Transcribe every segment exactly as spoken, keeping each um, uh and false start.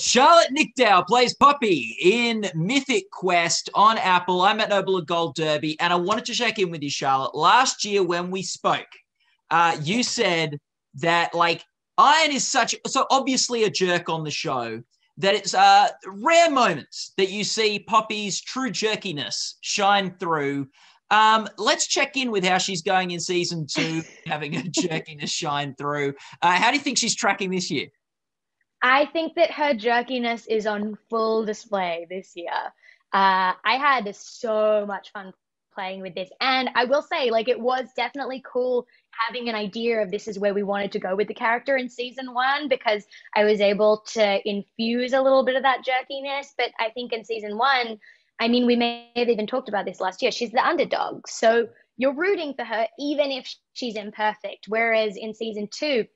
Charlotte Nicdao plays Poppy in Mythic Quest on Apple. I'm at Noble at Gold Derby, and I wanted to check in with you, Charlotte. Last year when we spoke, uh, you said that, like, Iron is such so obviously a jerk on the show that it's uh, rare moments that you see Poppy's true jerkiness shine through. Um, let's check in with how she's going in season two, having her jerkiness shine through. Uh, how do you think she's tracking this year? I think that her jerkiness is on full display this year. Uh, I had so much fun playing with this. And I will say, like, it was definitely cool having an idea of this is where we wanted to go with the character in season one, because I was able to infuse a little bit of that jerkiness. But I think in season one, I mean, we may have even talked about this last year, she's the underdog. So you're rooting for her, even if she's imperfect. Whereas in season two,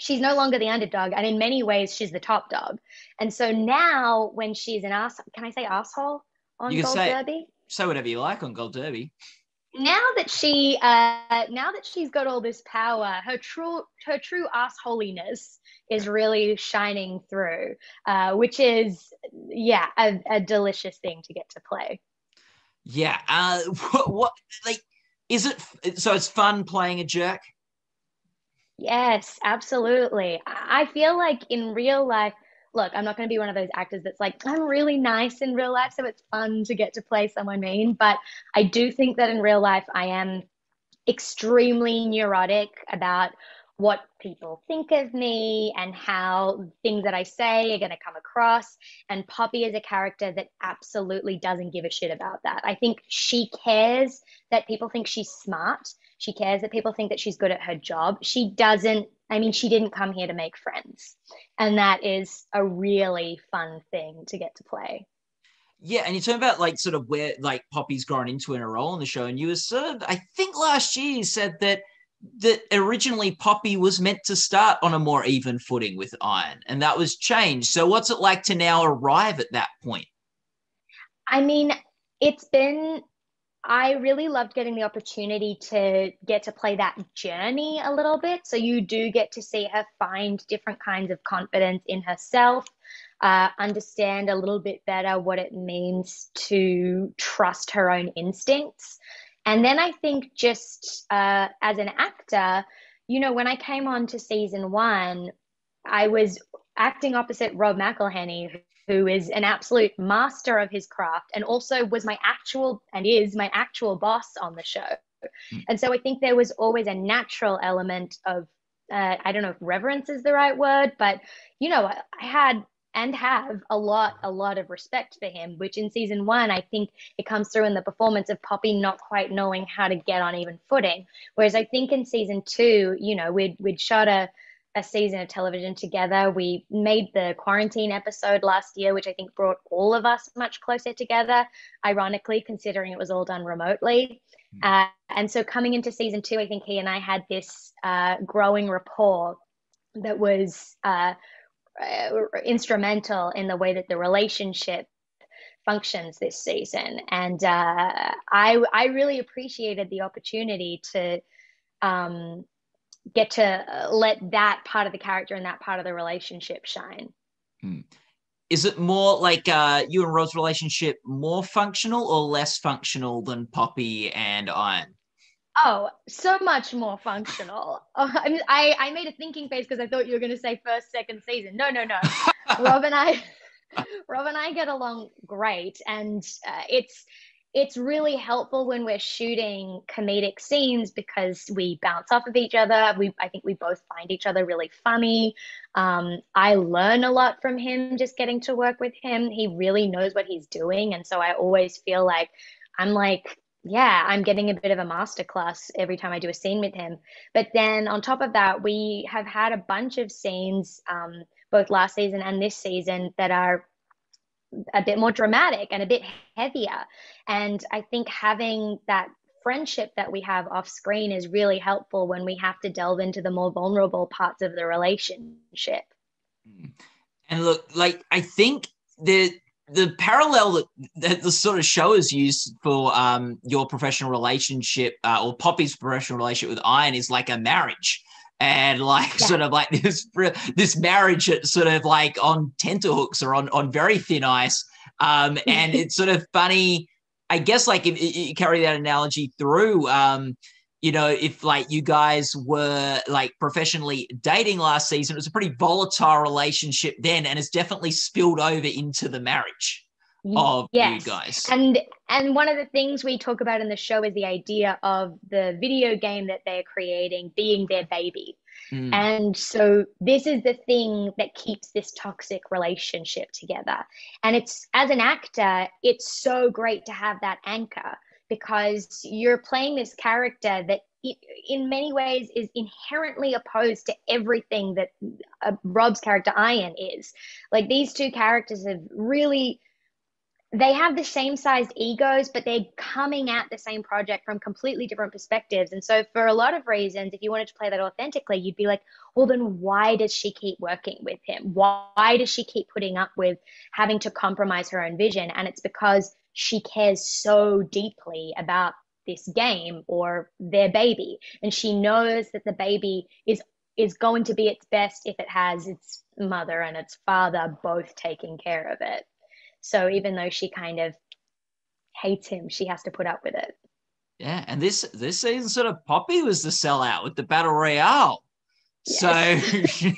she's no longer the underdog, and in many ways, she's the top dog. And so now when she's an ass, can I say asshole on Gold Derby? Say whatever you like on Gold Derby. Now that she, uh, now that she's got all this power, her true, her true assholiness is really shining through, uh, which is, yeah, a, a delicious thing to get to play. Yeah. Uh, what, what, like, is it, so it's fun playing a jerk? Yes, absolutely. I feel like in real life, look, I'm not going to be one of those actors that's like, I'm really nice in real life, so it's fun to get to play someone mean. But I do think that in real life, I am extremely neurotic about what people think of me and how things that I say are going to come across. And Poppy is a character that absolutely doesn't give a shit about that. I think she cares that people think she's smart. She cares that people think that she's good at her job. She doesn't, I mean, she didn't come here to make friends. And that is a really fun thing to get to play. Yeah, and you talk about, like, sort of where, like, Poppy's grown into in her role on the show. And you were sort of, I think last year you said that that originally Poppy was meant to start on a more even footing with Iron, and that was changed. So what's it like to now arrive at that point? I mean, it's been... I really loved getting the opportunity to get to play that journey a little bit. So you do get to see her find different kinds of confidence in herself, uh, understand a little bit better what it means to trust her own instincts. And then I think just uh, as an actor, you know, when I came on to season one, I was acting opposite Rob McElhenney, who is an absolute master of his craft and also was my actual and is my actual boss on the show. Mm. And so I think there was always a natural element of, uh, I don't know if reverence is the right word, but, you know, I, I had and have a lot, a lot of respect for him, which in season one, I think it comes through in the performance of Poppy not quite knowing how to get on even footing. Whereas I think in season two, you know, we'd, we'd shot a, a season of television together. We made the quarantine episode last year, which I think brought all of us much closer together, ironically, considering it was all done remotely. Mm. Uh, and so coming into season two, I think he and I had this uh, growing rapport that was uh, instrumental in the way that the relationship functions this season. And uh, I, I really appreciated the opportunity to um, get to let that part of the character and that part of the relationship shine. Hmm. Is it more like uh, you and Rob's relationship more functional or less functional than Poppy and Iron? Oh, so much more functional. Oh, I, mean, I, I made a thinking face because I thought you were going to say first, second season. No, no, no. Rob and I, Rob and I get along great. And uh, it's, it's really helpful when we're shooting comedic scenes because we bounce off of each other. We, I think we both find each other really funny. Um, I learn a lot from him just getting to work with him. He really knows what he's doing. And so I always feel like I'm like, yeah, I'm getting a bit of a masterclass every time I do a scene with him. But then on top of that, we have had a bunch of scenes, um, both last season and this season, that are a bit more dramatic and a bit heavier. And I think having that friendship that we have off screen is really helpful when we have to delve into the more vulnerable parts of the relationship. And look, like, I think the the parallel that, that the sort of show is used for um your professional relationship uh, or Poppy's professional relationship with Iron is like a marriage. and like yeah. sort of like this this marriage sort of like on tenterhooks or on on very thin ice. Um, and it's sort of funny, I guess, like if you carry that analogy through, um, you know, if like you guys were like professionally dating last season, it was a pretty volatile relationship then, and it's definitely spilled over into the marriage of yes. you guys. And and one of the things we talk about in the show is the idea of the video game that they're creating being their baby. Mm. And so this is the thing that keeps this toxic relationship together. And it's, as an actor, it's so great to have that anchor, because you're playing this character that in many ways is inherently opposed to everything that uh, Rob's character Ian is. Like, these two characters have really, they have the same sized egos, but they're coming at the same project from completely different perspectives. And so for a lot of reasons, if you wanted to play that authentically, you'd be like, well, then why does she keep working with him? Why does she keep putting up with having to compromise her own vision? And it's because she cares so deeply about this game or their baby. And she knows that the baby is is going to be its best if it has its mother and its father both taking care of it. So even though she kind of hates him, she has to put up with it. Yeah, and this this season sort of Poppy was the sellout with the Battle Royale. Yes. So,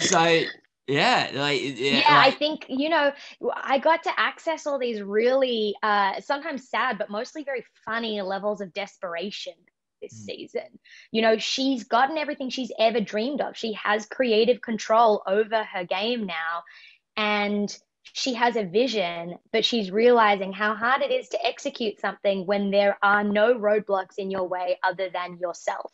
so yeah, like yeah, yeah like, I think, you know, I got to access all these really uh, sometimes sad but mostly very funny levels of desperation this mm. season. You know, she's gotten everything she's ever dreamed of. She has creative control over her game now, and she has a vision, but she's realizing how hard it is to execute something when there are no roadblocks in your way other than yourself.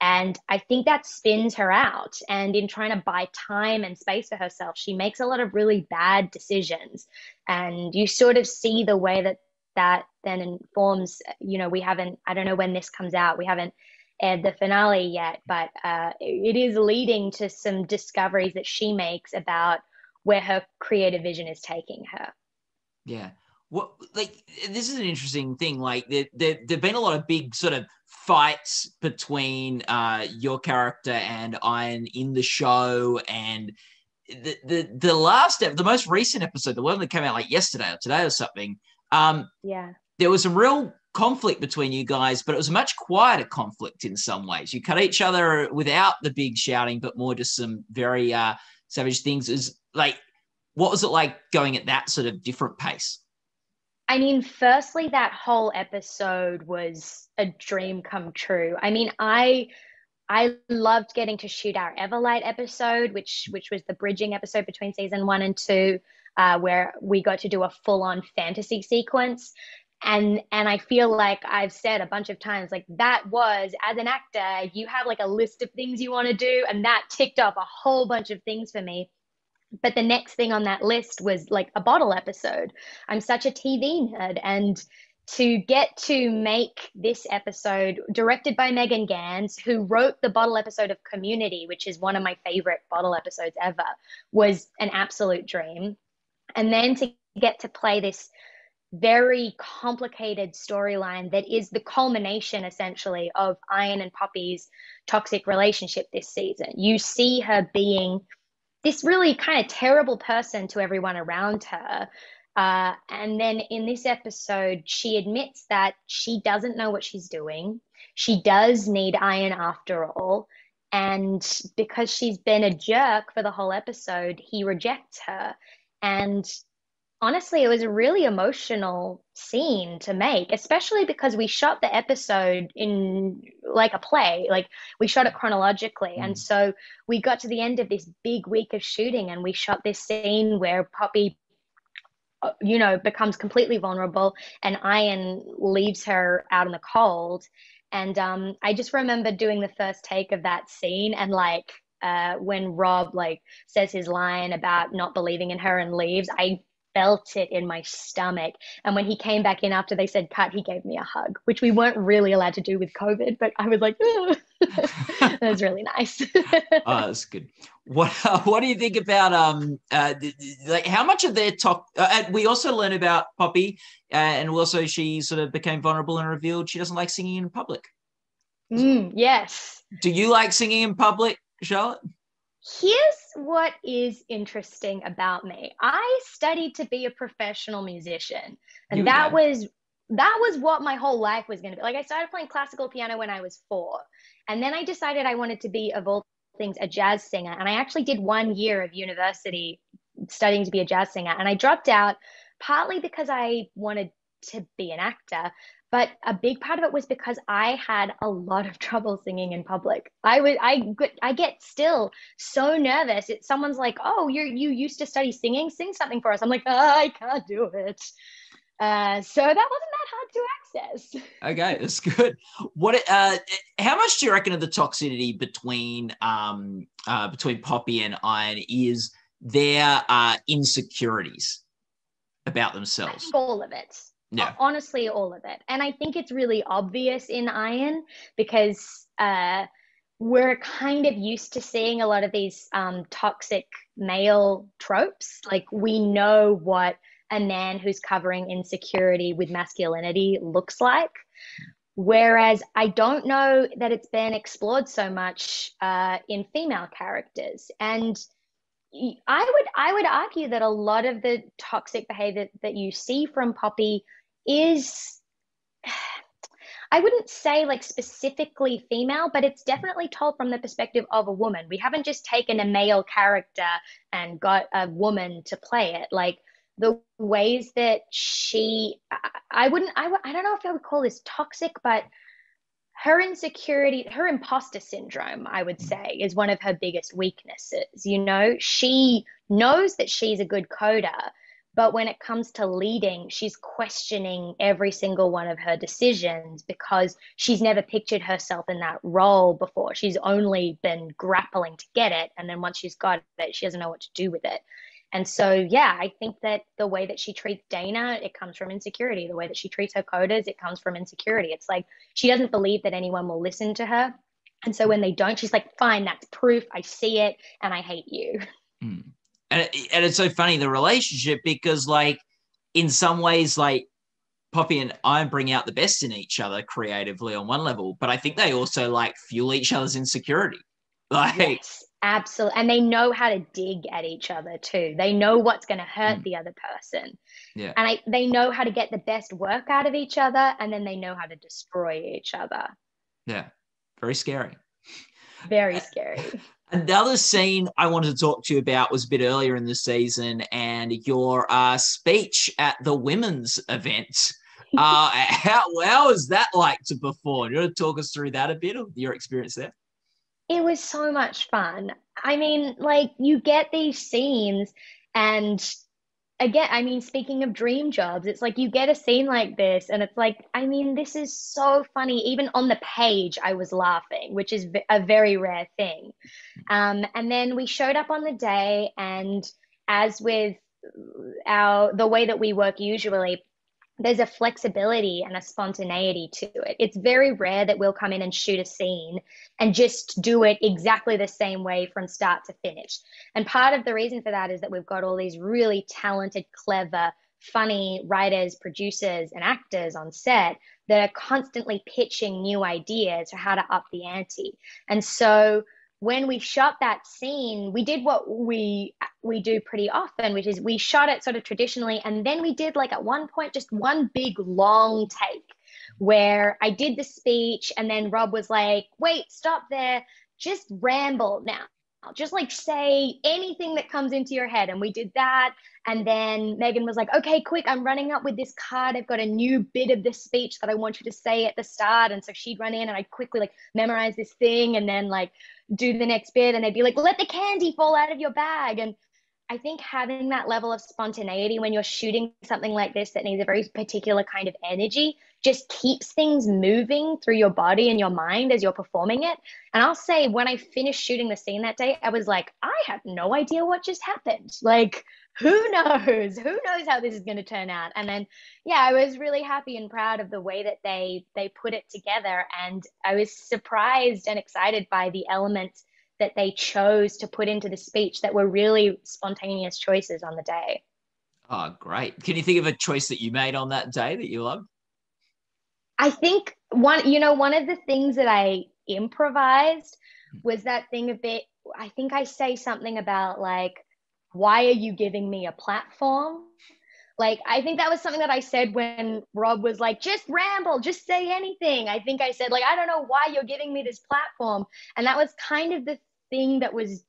And I think that spins her out. And in trying to buy time and space for herself, she makes a lot of really bad decisions. And you sort of see the way that that then informs, you know, we haven't, I don't know when this comes out, we haven't aired the finale yet, but uh, it is leading to some discoveries that she makes about where her creative vision is taking her. Yeah. Well, like, this is an interesting thing. Like, there, there, there've been a lot of big sort of fights between uh, your character and Ian in the show. And the, the, the last, the most recent episode, the one that came out like yesterday or today or something. Um, yeah. There was some real conflict between you guys, but it was a much quieter conflict in some ways. You cut each other without the big shouting, but more just some very uh, savage things. Is, like, what was it like going at that sort of different pace? I mean, firstly, that whole episode was a dream come true. I mean, I I loved getting to shoot our Everlight episode, which which was the bridging episode between season one and two, uh, where we got to do a full-on fantasy sequence. And and I feel like I've said a bunch of times, like, that was, as an actor, you have like a list of things you want to do, and that ticked off a whole bunch of things for me. But the next thing on that list was like a bottle episode. I'm such a T V nerd. And to get to make this episode directed by Megan Ganz, who wrote the bottle episode of Community, which is one of my favorite bottle episodes ever, was an absolute dream. And then to get to play this very complicated storyline that is the culmination essentially of Ian and Poppy's toxic relationship this season. You see her being this really kind of terrible person to everyone around her. Uh, and then in this episode, she admits that she doesn't know what she's doing. She does need Ian after all. And because she's been a jerk for the whole episode, he rejects her. And honestly, it was a really emotional scene to make, especially because we shot the episode in like a play, like we shot it chronologically. Mm. And so we got to the end of this big week of shooting and we shot this scene where Poppy, you know, becomes completely vulnerable and Ian leaves her out in the cold. And um, I just remember doing the first take of that scene and like, uh, when Rob like says his line about not believing in her and leaves, I felt it in my stomach. And when he came back in after they said cut, he gave me a hug, which we weren't really allowed to do with COVID, but I was like, oh. That was really nice. Oh, that's good. What uh, What do you think about, um, uh, like how much of their talk, uh, we also learn about Poppy uh, and also she sort of became vulnerable and revealed she doesn't like singing in public. Mm, yes. Do you like singing in public, Charlotte? Here's what is interesting about me. I studied to be a professional musician, and you that know. was that was what my whole life was going to be. Like, I started playing classical piano when I was four, and then I decided I wanted to be, of all things, a jazz singer. And I actually did one year of university studying to be a jazz singer, and I dropped out partly because I wanted to be an actor, but a big part of it was because I had a lot of trouble singing in public. I would, I get, I get still so nervous. It's someone's like, "Oh, you you used to study singing. Sing something for us." I'm like, oh, I can't do it. Uh, so that wasn't that hard to access. Okay, that's good. What? Uh, how much do you reckon of the toxicity between um uh, between Poppy and Iron is their uh, insecurities about themselves? I think all of it. No. Honestly, all of it. And I think it's really obvious in Iron because uh, we're kind of used to seeing a lot of these um, toxic male tropes. Like, we know what a man who's covering insecurity with masculinity looks like. Whereas I don't know that it's been explored so much uh, in female characters. And I would, I would argue that a lot of the toxic behavior that you see from Poppy is, I wouldn't say like specifically female, but it's definitely told from the perspective of a woman. We haven't just taken a male character and got a woman to play it. Like, the ways that she, I wouldn't, I, I don't know if I would call this toxic, but her insecurity, her imposter syndrome, I would say, is one of her biggest weaknesses. You know, she knows that she's a good coder, but when it comes to leading, she's questioning every single one of her decisions because she's never pictured herself in that role before. She's only been grappling to get it. And then once she's got it, she doesn't know what to do with it. And so, yeah, I think that the way that she treats Dana, it comes from insecurity. The way that she treats her coders, it comes from insecurity. It's like she doesn't believe that anyone will listen to her. And so when they don't, she's like, fine, that's proof. I see it. And I hate you. Mm. And, it, and it's so funny, the relationship, because like in some ways, like Poppy and I bring out the best in each other creatively on one level. But I think they also like fuel each other's insecurity. Like, yes. Absolutely. And they know how to dig at each other too. They know what's going to hurt mm. the other person. Yeah. And I, they know how to get the best work out of each other, and then they know how to destroy each other. Yeah. Very scary. Very scary. Another scene I wanted to talk to you about was a bit earlier in the season, and your uh, speech at the women's event. Uh, how, how was that like to perform? You want to talk us through that a bit, of your experience there? It was so much fun. I mean, like, you get these scenes, and again, I mean, speaking of dream jobs, it's like you get a scene like this and it's like, I mean, this is so funny. Even on the page, I was laughing, which is a very rare thing. Um, and then we showed up on the day, and as with our the way that we work usually, there's a flexibility and a spontaneity to it. It's very rare that we'll come in and shoot a scene and just do it exactly the same way from start to finish. And part of the reason for that is that we've got all these really talented, clever, funny writers, producers, and actors on set that are constantly pitching new ideas for how to up the ante. And so when we shot that scene, we did what we we do pretty often, which is we shot it sort of traditionally, and then we did, like, at one point just one big long take where I did the speech, and then Rob was like, wait, stop there, just ramble now, just like say anything that comes into your head. And we did that, and then Megan was like, okay, quick, I'm running up with this card, I've got a new bit of this speech that I want you to say at the start. And so she'd run in, and I'd quickly like memorize this thing, and then like do the next bit, and they'd be like, let the candy fall out of your bag. And I think having that level of spontaneity when you're shooting something like this that needs a very particular kind of energy just keeps things moving through your body and your mind as you're performing it. And I'll say, when I finished shooting the scene that day, I was like, I have no idea what just happened. Like, who knows? Who knows how this is going to turn out? And then, yeah, I was really happy and proud of the way that they they put it together. And I was surprised and excited by the elements that they chose to put into the speech that were really spontaneous choices on the day. Oh, great. Can you think of a choice that you made on that day that you loved? I think one, you know, one of the things that I improvised was that thing a bit, I think I say something about like, why are you giving me a platform? Like, I think that was something that I said when Rob was like, just ramble, just say anything. I think I said, like, I don't know why you're giving me this platform. And that was kind of the thing that was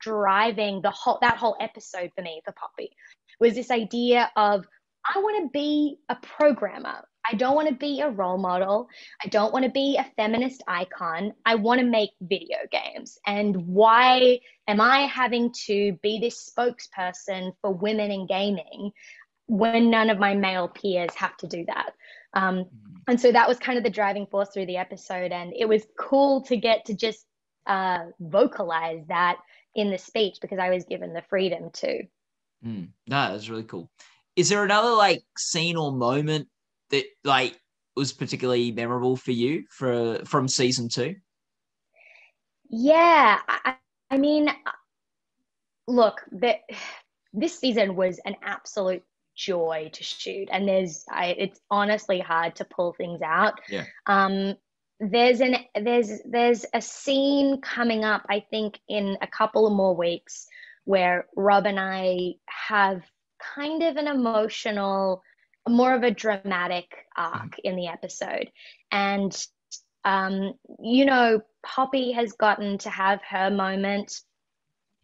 driving the whole, that whole episode for me, for Poppy, was this idea of, I want to be a programmer. I don't want to be a role model. I don't want to be a feminist icon. I want to make video games. And why am I having to be this spokesperson for women in gaming when none of my male peers have to do that? Um, and so that was kind of the driving force through the episode. And it was cool to get to just uh, vocalize that in the speech because I was given the freedom to. Mm, no, that's really cool. Is there another like scene or moment that like was particularly memorable for you for from season two? Yeah, I, I mean, look, the, this season was an absolute joy to shoot, and there's, I, it's honestly hard to pull things out. Yeah. Um, there's an there's there's a scene coming up, I think, in a couple of more weeks where Rob and I have kind of an emotional, more of a dramatic arc in the episode. And, um, you know, Poppy has gotten to have her moment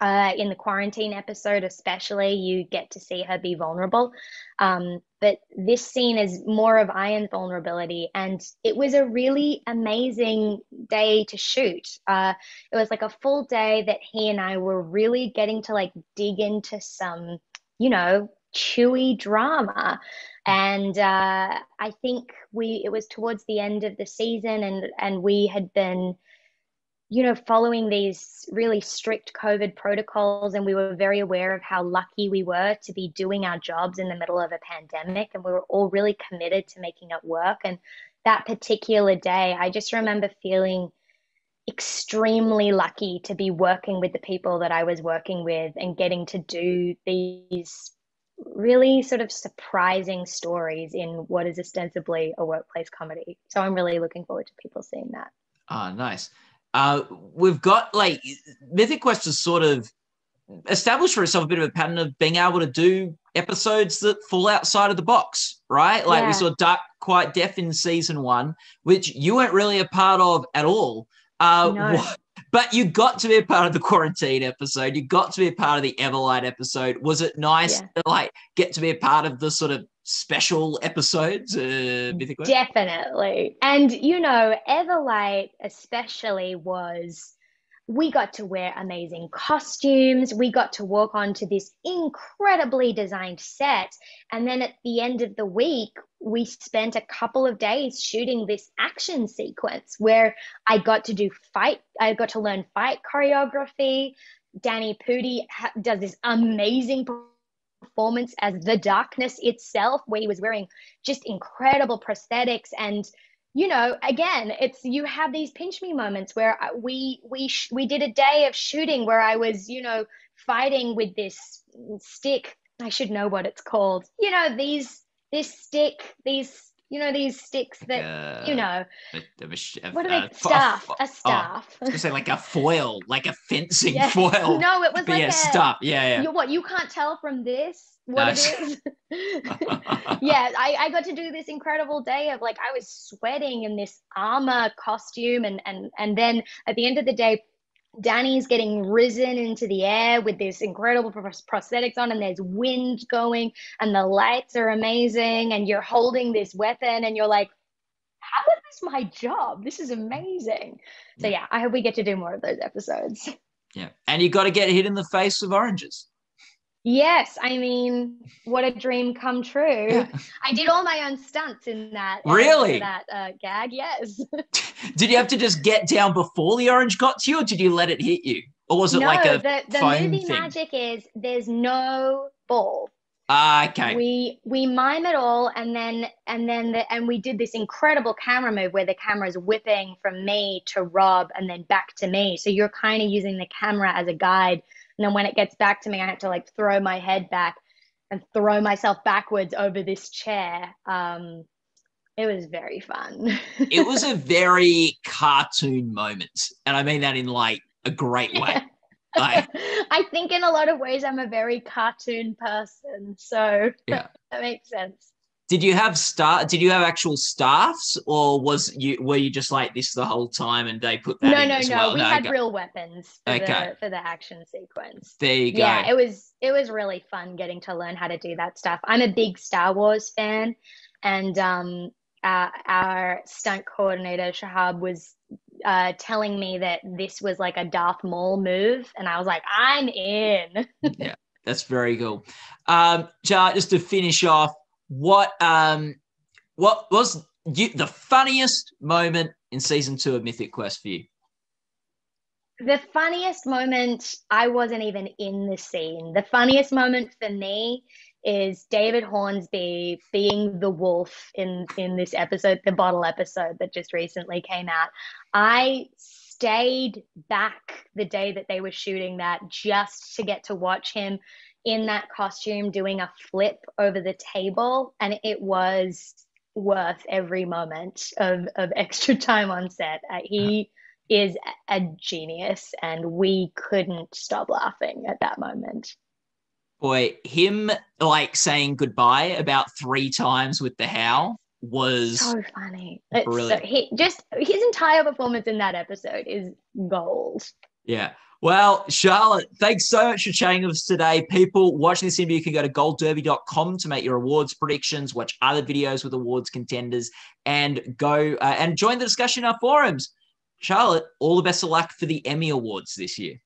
uh, in the quarantine episode, especially. You get to see her be vulnerable. Um, but this scene is more of Iron's vulnerability. And it was a really amazing day to shoot. Uh, it was like a full day that he and I were really getting to like dig into some, you know, chewy drama. And uh I think we it was towards the end of the season, and and we had been, you know, following these really strict COVID protocols, and we were very aware of how lucky we were to be doing our jobs in the middle of a pandemic, and we were all really committed to making it work. And that particular day, I just remember feeling extremely lucky to be working with the people that I was working with and getting to do these really sort of surprising stories in what is ostensibly a workplace comedy. So I'm really looking forward to people seeing that. Ah, oh, nice. Uh, we've got like Mythic Quest has sort of established for itself a bit of a pattern of being able to do episodes that fall outside of the box, right? Like yeah. We saw Dark Quite Deaf in season one, which you weren't really a part of at all. Uh, no. What- But you got to be a part of the quarantine episode. You got to be a part of the Everlight episode. Was it nice yeah. to like get to be a part of the sort of special episodes? Uh, Definitely. And, you know, Everlight especially was, we got to wear amazing costumes. We got to walk onto this incredibly designed set. And then at the end of the week, we spent a couple of days shooting this action sequence where I got to do fight, I got to learn fight choreography. Danny Pudi ha- does this amazing performance as the darkness itself, where he was wearing just incredible prosthetics. And, you know, again, it's, you have these pinch me moments where we, we, sh- we did a day of shooting where I was, you know, fighting with this stick. I should know what it's called. You know, these, This stick, these, you know, these sticks that, uh, you know, a, a, a, what are they? Staff, a, a staff. Oh, I was going to say like a foil, like a fencing yeah. foil. No, it was like a, a staff. Yeah, yeah. You, what, you can't tell from this what nice. It is? yeah, I, I got to do this incredible day of like, I was sweating in this armor costume. And, and, and then at the end of the day, Danny's getting risen into the air with this incredible prosthetics on, and there's wind going and the lights are amazing, and you're holding this weapon and you're like, how is this my job? This is amazing. So yeah, I hope we get to do more of those episodes. Yeah. And you got to get hit in the face with oranges. Yes. I mean, what a dream come true. Yeah. I did all my own stunts in that. Really? In that uh, gag, yes. Did you have to just get down before the orange got to you, or did you let it hit you? Or was it no, like a the, the foam movie thing? Magic is there's no ball. Ah, uh, okay. We we mime it all, and then and then the, and we did this incredible camera move where the camera's whipping from me to Rob and then back to me. So you're kind of using the camera as a guide, and then when it gets back to me, I have to like throw my head back and throw myself backwards over this chair. Um, It was very fun. It was a very cartoon moment. And I mean that in like a great way. Like, I think in a lot of ways I'm a very cartoon person. So yeah. That makes sense. Did you have star did you have actual staffs, or was you were you just like this the whole time and they put that no, in no, as no. well? We no, we had okay. real weapons for, okay. the, for the action sequence. There you go. Yeah, it was it was really fun getting to learn how to do that stuff. I'm a big Star Wars fan, and um uh, our stunt coordinator Shahab was uh telling me that this was like a Darth Maul move, and I was like, I'm in. Yeah, that's very cool. Um just to finish off, What um what was you, the funniest moment in season two of Mythic Quest for you? The funniest moment, I wasn't even in the scene. The funniest moment for me is David Hornsby being the wolf in, in this episode, the bottle episode that just recently came out. I stayed back the day that they were shooting that just to get to watch him in that costume doing a flip over the table, and it was worth every moment of, of extra time on set. Uh, he yeah. is a genius, and we couldn't stop laughing at that moment. Boy, him like saying goodbye about three times with the howl was so funny. Brilliant. So, he, just his entire performance in that episode is gold. Yeah. Well, Charlotte, thanks so much for chatting with us today. People watching this interview can go to gold derby dot com to make your awards predictions, watch other videos with awards contenders, and go uh, and join the discussion in our forums. Charlotte, all the best of luck for the Emmy Awards this year.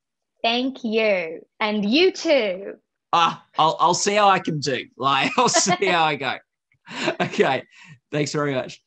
Thank you. And you too. Ah, I'll, I'll see how I can do. Like, I'll see how I go. Okay. Thanks very much.